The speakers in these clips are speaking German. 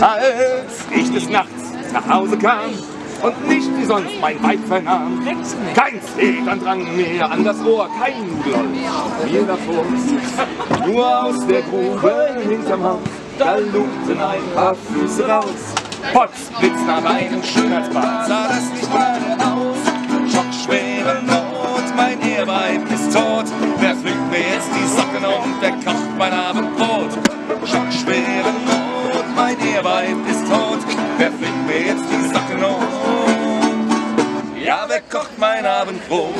Als ich des Nachts nach Hause kam und nicht wie sonst mein Weib vernahm, kein Federn drang mir an das Ohr, kein Nudelholz mir davor. Nur aus der Grube hinterm Haus, da lugten ein paar Füße raus. Potz blitzten aber einem Schönheitsbad, sah das nicht gerade aus. Schockschwere Not, mein Eheweib ist tot. Wer pflückt mir jetzt die Socken und wer kocht mein Abendbrot? Schockschwere Not, mein Eheweib ist tot. Wer pflückt mir jetzt die Socken und ja, wer kocht mein Abendbrot?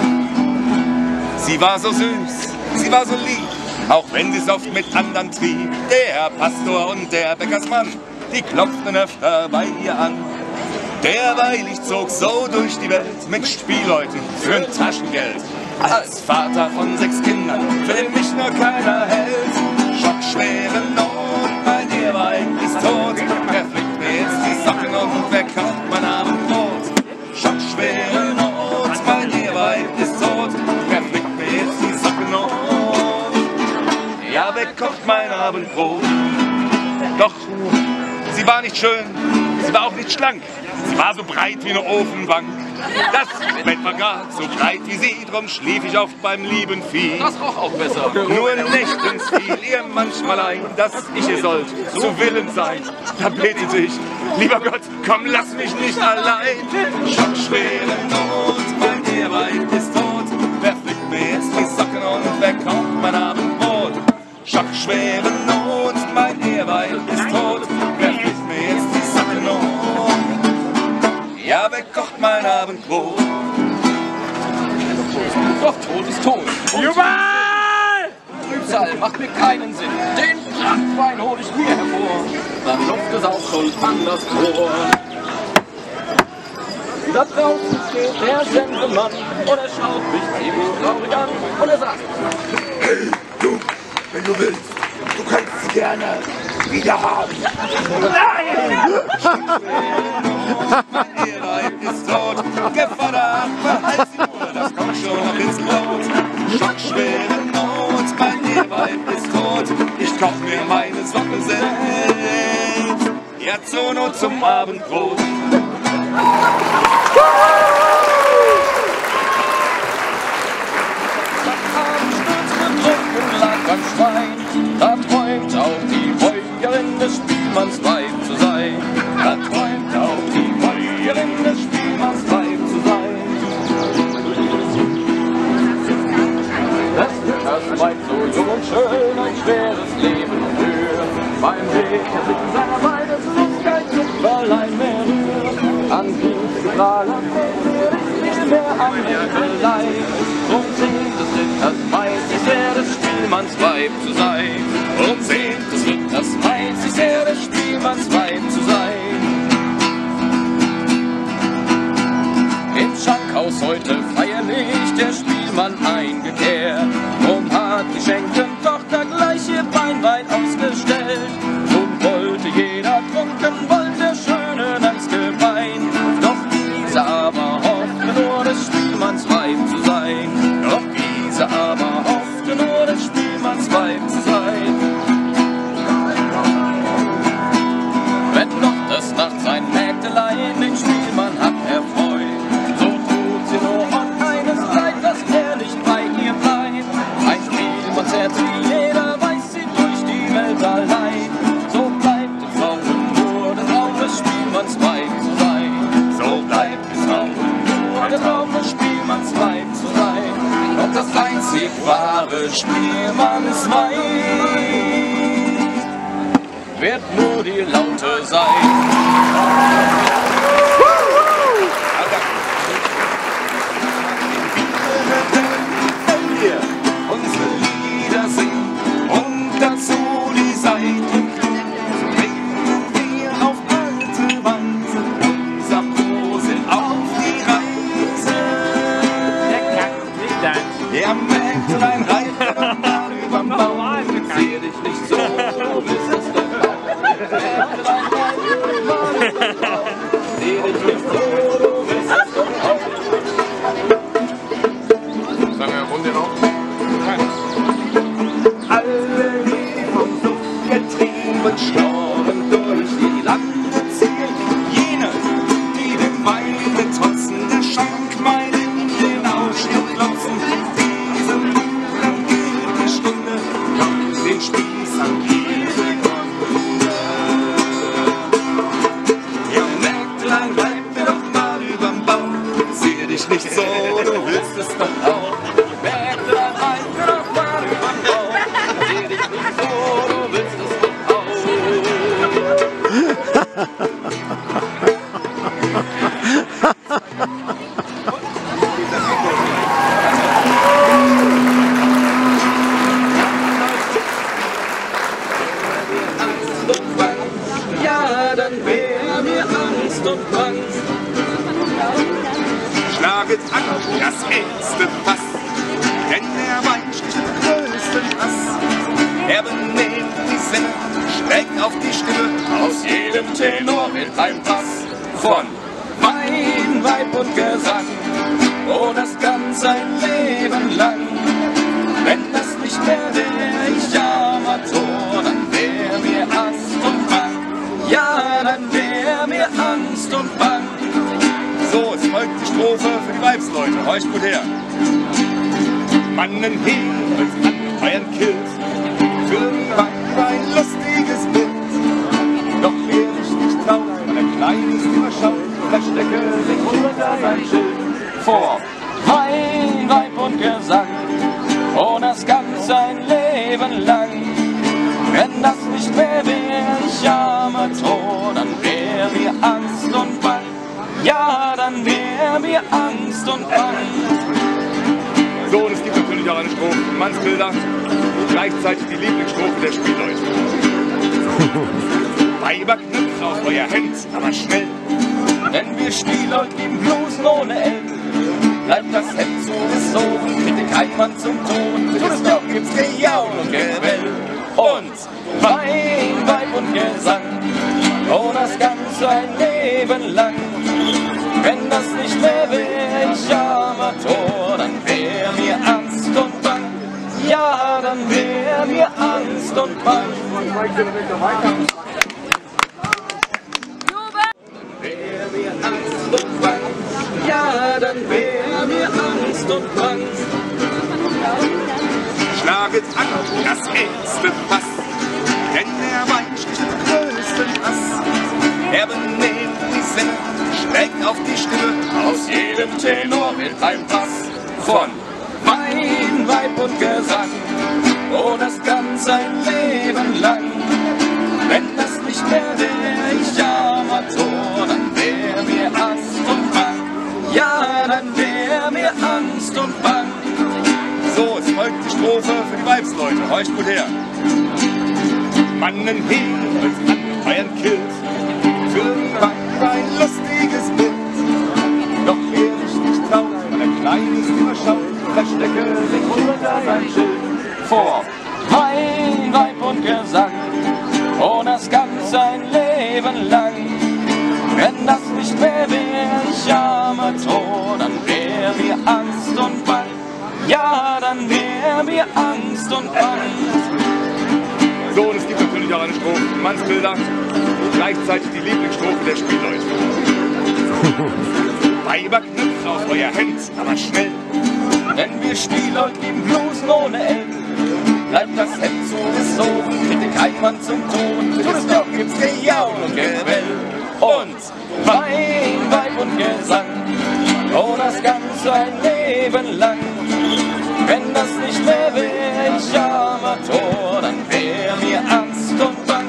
Sie war so süß, sie war so lieb, auch wenn sie's oft mit anderen trieb. Der Pastor und der Bäckersmann, die klopften öfter bei ihr an. Derweil ich zog so durch die Welt mit Spielleuten für ein Taschengeld. Als Vater von 6 Kindern, für mich nur keiner hält. Schockschwere Not, mein Eheweib ist tot. Wer flickt mir jetzt die Socken und wer kocht mein Abendbrot? Schockschwere Not, mein Eheweib ist tot. Wer flickt mir jetzt die Socken und ja, wer kocht mein Abendbrot? Doch sie war nicht schön, sie war auch nicht schlank, sie war so breit wie eine Ofenbank. Das Bett war gar so breit wie sie, drum schlief ich oft beim lieben Vieh. Das roch auch besser. Nur nächtens fiel ihr manchmal ein, dass ich ihr sollt zu Willen sein. Da betete ich, lieber Gott, komm, lass mich nicht allein. Schockschwere Not, mein Eheweib ist tot. Wer flickt mir jetzt die Socken und wer kocht mein Abendbrot? Schockschwere Not, mein Eheweib ist tot. Ja, wer kocht mein Abendbrot? Doch Tod ist tot. Jubel! Trübsal macht mir keinen Sinn. Den Brandwein hol ich mir hervor. Dann lupft es auch schon an das Rohr. Da draußen steht der Sensenmann und er schaut mich eben traurig an und er sagt: Hey, du, wenn du willst, du kannst sie gerne wieder haben. Nein! Ist tot, gefordert, verhalt sie nur, das kommt schon ab ins Brot. Schockschwere Not, mein Eheweib ist tot, ich kauf mir meine Socken selbst, ja zur Not zum Abendbrot. Am Schwein, da träumt auch die Bäuerin des Spielmanns Weib zu sein. Da träumt auch die Bäuerin des Spielmanns Weib zu sein. Das wird das Weib so jung und schön, ein schweres Leben für. Beim Weg in seiner Weide zu Lust kein Zuckerlein mehr rührt. An diesem Lager nicht mehr am Erdelein. Drum singt es in das Weib, ich werde es Spielmannsweib zu sein. Und seht, es wird das Weib, ich werde es Spielmannsweib zu sein. Im Schankhaus heute feierlich der Spielmann eingekehrt. Drum hat die Schenkentochter gleich ihr Bein weit ausgestellt. Nun wollte jeder trunken, wollte der Schöne ganz gemein. Doch diese aber hoffte nur des Spielmannsweib zu sein. Doch diese aber hoffte nur des Spielmannsweib zu sein. Wenn noch des Nachts ein Mägdelein den Spielmann hat erfreut, so tut sie nur an eines Leid, dass nicht bei ihr bleibt. Ein Spielmannsherz wie jeder weiß, sie durch die Welt allein. So bleibt es auch nur der Traum des Spielmannsweib zu sein. So bleibt es auch nur der Traum des Spielmannsweib zu sein. Doch das einzig wahre Spielmannsweib wird nur die Laute sein. Alle, die vom Sucht getrieben, schnorren. Nicht so, du willst es doch auch. Bergland, halt doch mal überm Baum. Seh dich nicht so, du willst es doch auch. Ja, dann wär mir Angst und Angst. Schlaget an, das erste Fass, denn er weicht den größten Hass. Er benehmt die Sinne, schlägt auf die Stimme, aus jedem Tenor in einem Pass. Von Wein, Weib und Gesang, oh, das kann sein Leben lang. Wenn das nicht mehr wär, ich Amator, dann wär mir Angst und Bang. Ja, dann wär mir Angst und Bang. So, es folgt die Strophe für die Weibsleute, horcht gut her. Mannen hebeln an, feiern killt, für die Weib ein lustiges Bild. Doch wer sich nicht traut, weil er klein ist, überschaut, verstecke sich unter sein Schild. Vor Wein, Weib und Gesang, oh, das kann sein Leben lang. Wenn das nicht mehr wär, ich Amator, dann wär mir Angst und Bang. Ja, dann wär mir Angst und Angst. So, und es gibt natürlich auch eine Strophe für Mannsbilder, gleichzeitig die Lieblingsstrophe der Spielleute. Weiber, knüpft auf euer Hemd, aber schnell, denn wir Spielleute lieben Blusen ohne Ende. Bleibt das Hemd zugezogen, bitte kein Mann zum Ton, tut es doch, gibt's Gejaul und Gewell. Und Wein, Weib und Gesang, oh, das Ganze ein Leben lang. Wenn das nicht mehr wär, ich Amator, dann wär mir Angst und Bang. Ja, dann wär mir Angst und Bang. Dann wär mir Angst und Bang. Ja, dann wär mir Angst und Bang. Schlaget an, das erste Fass, denn der Wein sticht den größten Hass. Er benehmt die Sinne, schlägt auf die Stimme, aus jedem Tenor in einem Pass. Von Wein, Weib und Gesang, oh, das kann sein Leben lang. Wenn das nicht mehr wär, ich Amator, dann wär mir Angst und Bang. Ja, dann wär mir Angst und Bang. So, es folgt die Strophe für die Weibsleute, horcht gut her. Mannen hebeln an, feiern killt, für die Weib ein lustiges Bild. Doch wer sich nicht traut, weil er klein ist, überschaut, verstecke sich unter sein Schild. Vor Wein, Weib und Gesang, oh, das kann sein Leben lang. Wenn das nicht mehr wär, ich Amator, dann wär mir Angst und Bang. Ja, dann wär mir Angst und Bang. So, und es gibt natürlich auch eine Strophe für Mannsbilder, gleichzeitig die Lieblingsstrophe der Spielleute. Weiber, knüpft auf euer Hemd, aber schnell, denn wir Spielleute lieben Blusen ohne Ende. Bleibt das Hemd zugezogen, bitte kein Mann zum Ton, tut es doch, gibt's Gejaul und Gebell. Und Wein, Weib und Gesang, oh, das Ganze ein Leben lang. Wenn das nicht mehr wär, ich Amator, dann wär mir Angst und Bang.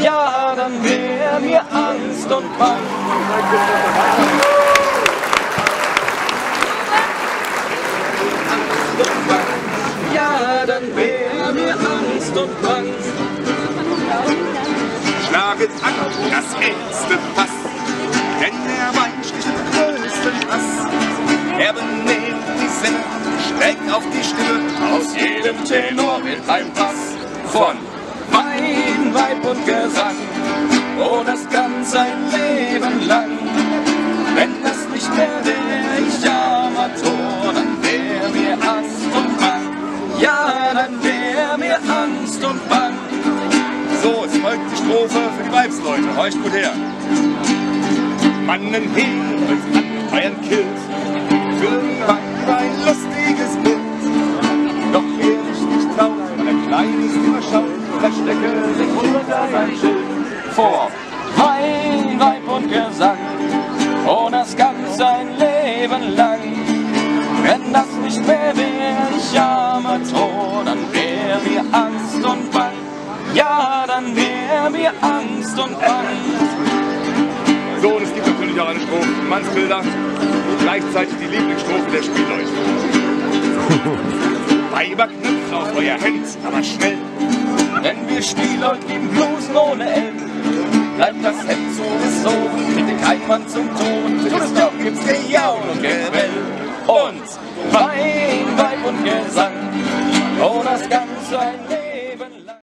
Ja, dann wär mir Angst und Bang. Ja, dann wär mir Angst und Bang. Schlaget an, das erste Fass, denn der Wein sticht den größten Hass. Er benehmt die Sinne, schlägt auf die Stimme, aus jedem Tenor in einem Pass. Von Wein, Weib und Gesang, oh, das kann sein Leben lang. Wenn das nicht mehr wär, ich Amator, dann wär mir Angst und Bang. Ja, dann wär mir Angst und Bang. So, es folgt die Strophe für die Weibsleute, horcht gut her. Mannen hebeln an, feiern killt, für die Weib ein lustiges Bild. Doch wer sich nicht traut, weil er klein ist, überschaut, verstecke sich unter sein Schild vor Wein, Weib und Gesang. Oh, das ganz sein Leben lang. Wenn das nicht mehr wäre, ich arme Tod, dann wär mir Angst und Bang. Ja, dann wär mir Angst und Bang. So, und es gibt natürlich auch eine Strophe von Mansbilder, gleichzeitig die Lieblingsstrophe der Spielleute. Weiber, knüpft auf euer Hemd, aber schnell. Denn wir Spielleute lieben Blusen ohne Ende. Bleibt das Hemd so gesogen, bitte kein Mann zum Tod. Tut es doch, gibt's Gejaun und Gebell. Und Wein, Weib und Gesang, oh, das ganze ein Leben.